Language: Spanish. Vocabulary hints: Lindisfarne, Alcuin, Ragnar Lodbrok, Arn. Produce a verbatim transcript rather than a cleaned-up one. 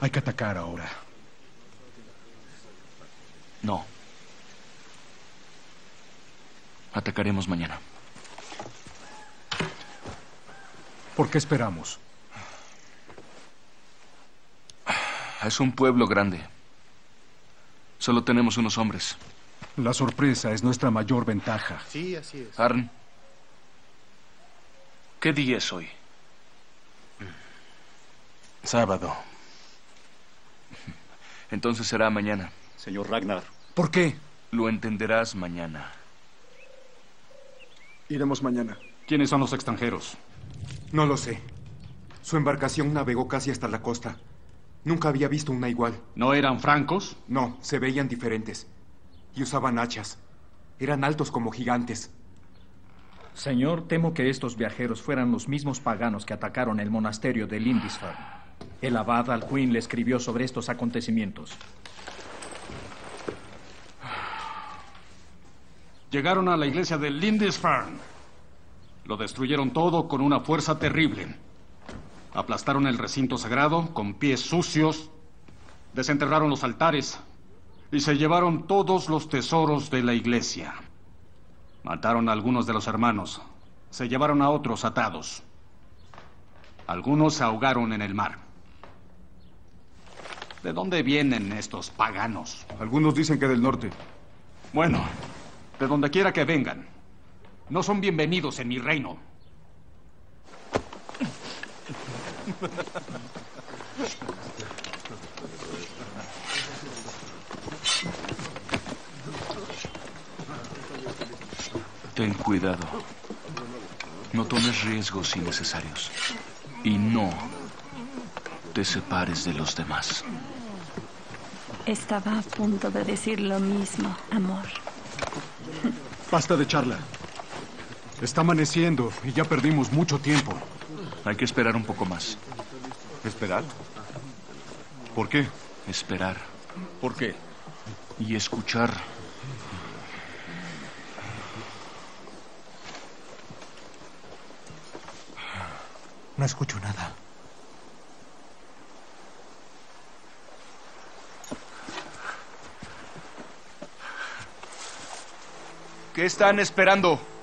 Hay que atacar ahora. No. Atacaremos mañana. ¿Por qué esperamos? Es un pueblo grande. Solo tenemos unos hombres. La sorpresa es nuestra mayor ventaja. Sí, así es. Arn, ¿qué día es hoy? Sábado. Entonces será mañana. Señor Ragnar. ¿Por qué? Lo entenderás mañana. Iremos mañana. ¿Quiénes son los extranjeros? No lo sé. Su embarcación navegó casi hasta la costa. Nunca había visto una igual. ¿No eran francos? No, se veían diferentes. Y usaban hachas. Eran altos como gigantes. Señor, temo que estos viajeros fueran los mismos paganos que atacaron el monasterio de Lindisfarne. El abad Alcuin le escribió sobre estos acontecimientos. Llegaron a la iglesia de Lindisfarne. Lo destruyeron todo con una fuerza terrible. Aplastaron el recinto sagrado con pies sucios, desenterraron los altares y se llevaron todos los tesoros de la iglesia. Mataron a algunos de los hermanos, se llevaron a otros atados. Algunos se ahogaron en el mar. ¿De dónde vienen estos paganos? Algunos dicen que del norte. Bueno, de donde quiera que vengan, no son bienvenidos en mi reino. Ten cuidado. No tomes riesgos innecesarios. Y no te separes de los demás. Estaba a punto de decir lo mismo, amor. Basta de charla. Está amaneciendo y ya perdimos mucho tiempo. Hay que esperar un poco más. ¿Esperar? ¿Por qué? Esperar. ¿Por qué? Y escuchar. No escucho nada. ¿Qué están esperando?